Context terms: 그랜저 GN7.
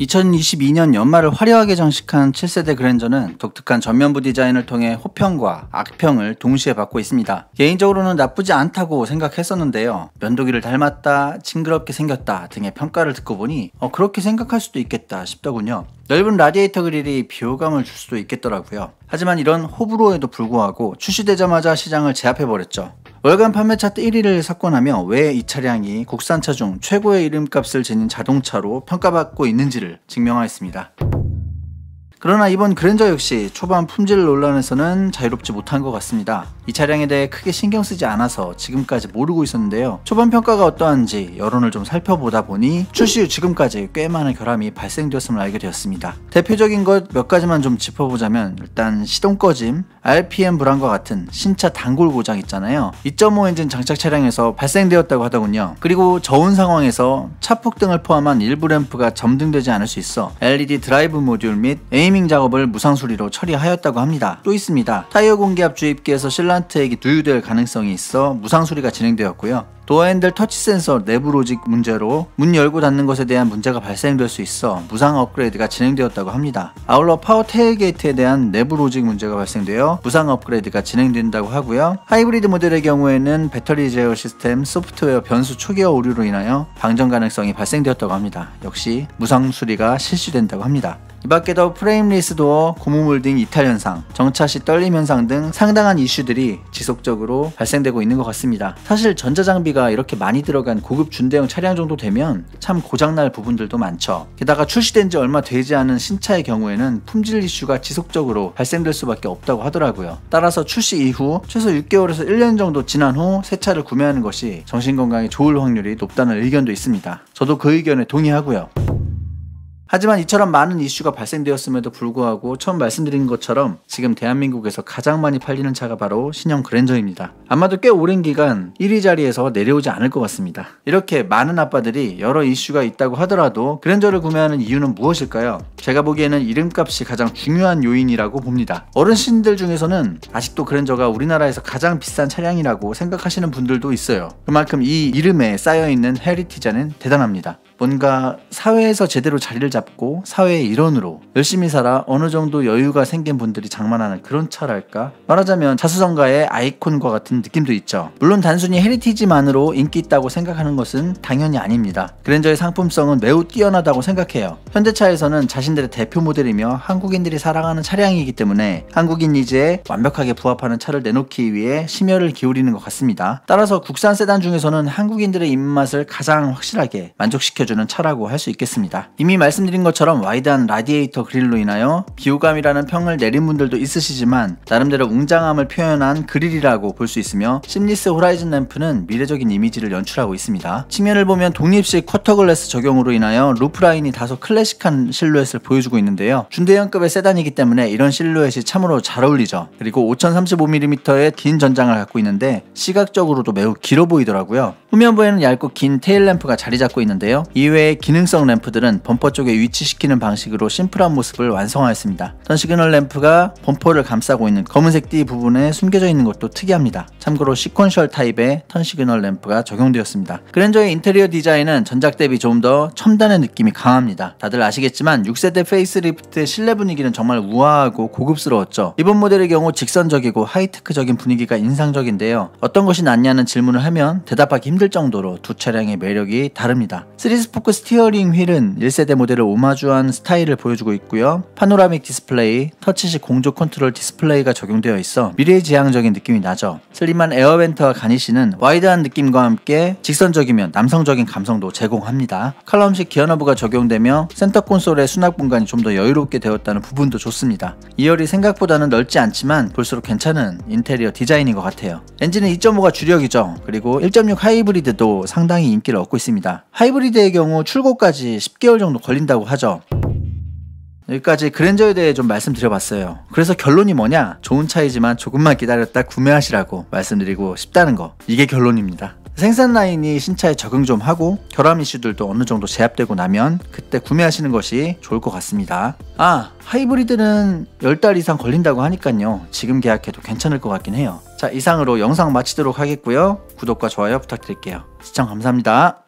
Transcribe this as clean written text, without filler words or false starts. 2022년 연말을 화려하게 장식한 7세대 그랜저는 독특한 전면부 디자인을 통해 호평과 악평을 동시에 받고 있습니다. 개인적으로는 나쁘지 않다고 생각했었는데요. 면도기를 닮았다, 징그럽게 생겼다 등의 평가를 듣고 보니 그렇게 생각할 수도 있겠다 싶더군요. 넓은 라디에이터 그릴이 비호감을 줄 수도 있겠더라고요. 하지만 이런 호불호에도 불구하고 출시되자마자 시장을 제압해버렸죠. 월간 판매 차트 1위를 석권하며 왜 이 차량이 국산차 중 최고의 이름값을 지닌 자동차로 평가받고 있는지를 증명하였습니다. 그러나 이번 그랜저 역시 초반 품질 논란에서는 자유롭지 못한 것 같습니다. 이 차량에 대해 크게 신경 쓰지 않아서 지금까지 모르고 있었는데요. 초반 평가가 어떠한지 여론을 좀 살펴보다 보니 출시 후 지금까지 꽤 많은 결함이 발생되었음을 알게 되었습니다. 대표적인 것 몇 가지만 좀 짚어보자면 일단 시동 꺼짐, RPM 불안과 같은 신차 단골 고장 있잖아요. 2.5 엔진 장착 차량에서 발생되었다고 하더군요. 그리고 저온 상황에서 차폭 등을 포함한 일부 램프가 점등되지 않을 수 있어 LED 드라이브 모듈 및 에이밍 작업을 무상수리로 처리하였다고 합니다. 또 있습니다. 타이어 공기압 주입기에서 실란트 액이 누유될 가능성이 있어 무상수리가 진행되었고요. 도어 핸들 터치 센서 내부 로직 문제로 문 열고 닫는 것에 대한 문제가 발생될 수 있어 무상 업그레이드가 진행되었다고 합니다. 아울러 파워 테일 게이트에 대한 내부 로직 문제가 발생되어 무상 업그레이드가 진행된다고 하고요. 하이브리드 모델의 경우에는 배터리 제어 시스템, 소프트웨어 변수 초기화 오류로 인하여 방전 가능성이 발생되었다고 합니다. 역시 무상 수리가 실시된다고 합니다. 이 밖에도 프레임 리스 도어, 고무 몰딩 이탈 현상, 정차 시 떨림 현상 등 상당한 이슈들이 지속적으로 발생되고 있는 것 같습니다. 사실 전자장비가 이렇게 많이 들어간 고급 준대형 차량 정도 되면 참 고장날 부분들도 많죠. 게다가 출시된 지 얼마 되지 않은 신차의 경우에는 품질 이슈가 지속적으로 발생될 수밖에 없다고 하더라고요. 따라서 출시 이후 최소 6개월에서 1년 정도 지난 후 새 차를 구매하는 것이 정신건강에 좋을 확률이 높다는 의견도 있습니다. 저도 그 의견에 동의하고요. 하지만 이처럼 많은 이슈가 발생되었음에도 불구하고 처음 말씀드린 것처럼 지금 대한민국에서 가장 많이 팔리는 차가 바로 신형 그랜저입니다. 아마도 꽤 오랜 기간 1위 자리에서 내려오지 않을 것 같습니다. 이렇게 많은 아빠들이 여러 이슈가 있다고 하더라도 그랜저를 구매하는 이유는 무엇일까요? 제가 보기에는 이름값이 가장 중요한 요인이라고 봅니다. 어르신들 중에서는 아직도 그랜저가 우리나라에서 가장 비싼 차량이라고 생각하시는 분들도 있어요. 그만큼 이 이름에 쌓여있는 헤리티지는 대단합니다. 뭔가 사회에서 제대로 자리를 잡고 사회의 일원으로 열심히 살아 어느 정도 여유가 생긴 분들이 장만하는 그런 차랄까? 말하자면 자수성가의 아이콘과 같은 느낌도 있죠. 물론 단순히 헤리티지만으로 인기 있다고 생각하는 것은 당연히 아닙니다. 그랜저의 상품성은 매우 뛰어나다고 생각해요. 현대차에서는 자신들의 대표 모델이며 한국인들이 사랑하는 차량이기 때문에 한국인 니즈에 완벽하게 부합하는 차를 내놓기 위해 심혈을 기울이는 것 같습니다. 따라서 국산 세단 중에서는 한국인들의 입맛을 가장 확실하게 만족시켜 주는 차라고 할 수 있겠습니다. 이미 말씀드린 것처럼 와이드한 라디에이터 그릴로 인하여 비호감이라는 평을 내린 분들도 있으시지만 나름대로 웅장함을 표현한 그릴이라고 볼 수 있으며 심리스 호라이즌 램프는 미래적인 이미지를 연출하고 있습니다. 측면을 보면 독립식 쿼터글래스 적용으로 인하여 루프라인이 다소 클래식한 실루엣을 보여주고 있는데요. 준대형급의 세단이기 때문에 이런 실루엣이 참으로 잘 어울리죠. 그리고 5035mm의 긴 전장을 갖고 있는데 시각적으로도 매우 길어 보이더라고요. 후면부에는 얇고 긴 테일 램프가 자리 잡고 있는데요. 이외의 기능성 램프들은 범퍼 쪽에 위치시키는 방식으로 심플한 모습을 완성하였습니다. 턴 시그널 램프가 범퍼를 감싸고 있는 검은색 띠 부분에 숨겨져 있는 것도 특이합니다. 참고로 시퀀셜 타입의 턴 시그널 램프가 적용되었습니다. 그랜저의 인테리어 디자인은 전작 대비 좀 더 첨단의 느낌이 강합니다. 다들 아시겠지만 6세대 페이스리프트의 실내 분위기는 정말 우아하고 고급스러웠죠. 이번 모델의 경우 직선적이고 하이테크적인 분위기가 인상적인데요. 어떤 것이 낫냐는 질문을 하면 대답하기 힘들 정도로 두 차량의 매력이 다릅니다. 3스포크 스티어링 휠은 1세대 모델을 오마주한 스타일을 보여주고 있고요. 파노라믹 디스플레이, 터치식 공조 컨트롤 디스플레이가 적용되어 있어 미래지향적인 느낌이 나죠. 슬림한 에어벤트와 가니쉬는 와이드한 느낌과 함께 직선적이면 남성적인 감성도 제공합니다. 칼럼식 기어너브가 적용되며 센터 콘솔의 수납 공간이 좀 더 여유롭게 되었다는 부분도 좋습니다. 2열이 생각보다는 넓지 않지만 볼수록 괜찮은 인테리어 디자인인 것 같아요. 엔진은 2.5가 주력이죠. 그리고 1.6 하이브리드도 상당히 인기를 얻고 있습니다. 하이브리드의 경우 출고까지 10개월 정도 걸린다고 하죠. 여기까지 그랜저에 대해 좀 말씀드려봤어요. 그래서 결론이 뭐냐? 좋은 차이지만 조금만 기다렸다 구매하시라고 말씀드리고 싶다는 거. 이게 결론입니다. 생산 라인이 신차에 적응 좀 하고 결함 이슈들도 어느 정도 제압되고 나면 그때 구매하시는 것이 좋을 것 같습니다. 하이브리드는 10달 이상 걸린다고 하니깐요. 지금 계약해도 괜찮을 것 같긴 해요. 자, 이상으로 영상 마치도록 하겠고요. 구독과 좋아요 부탁드릴게요. 시청 감사합니다.